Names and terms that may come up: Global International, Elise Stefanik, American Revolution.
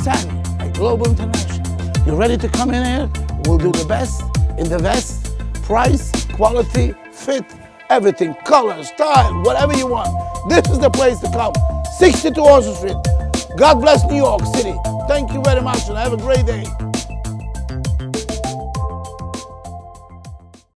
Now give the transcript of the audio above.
7 at Global International. You ready to come in here? We'll do the best in the best. Price, quality, fit, everything. Color, style, whatever you want. This is the place to come. 62 Orchard St. God bless New York City. Thank you very much and have a great day.